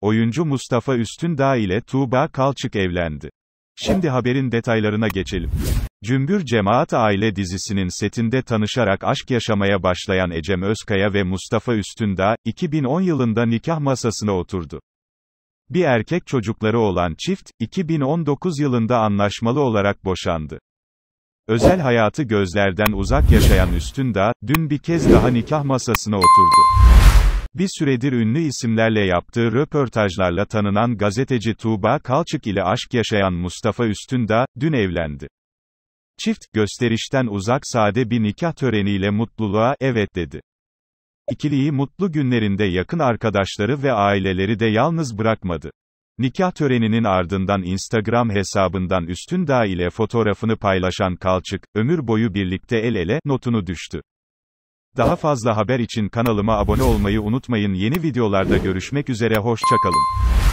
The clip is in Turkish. Oyuncu Mustafa Üstündağ ile Tuba Kalçık evlendi. Şimdi haberin detaylarına geçelim. Cümbür Cemaat Aile dizisinin setinde tanışarak aşk yaşamaya başlayan Ecem Özkaya ve Mustafa Üstündağ, 2010 yılında nikah masasına oturdu. Bir erkek çocukları olan çift, 2019 yılında anlaşmalı olarak boşandı. Özel hayatı gözlerden uzak yaşayan Üstündağ, dün bir kez daha nikah masasına oturdu. Bir süredir ünlü isimlerle yaptığı röportajlarla tanınan gazeteci Tuba Kalçık ile aşk yaşayan Mustafa Üstündağ, dün evlendi. Çift, gösterişten uzak sade bir nikah töreniyle mutluluğa evet dedi. İkiliyi mutlu günlerinde yakın arkadaşları ve aileleri de yalnız bırakmadı. Nikah töreninin ardından Instagram hesabından Üstündağ ile fotoğrafını paylaşan Kalçık, ömür boyu birlikte el ele notunu düştü. Daha fazla haber için kanalıma abone olmayı unutmayın. Yeni videolarda görüşmek üzere, hoşça kalın.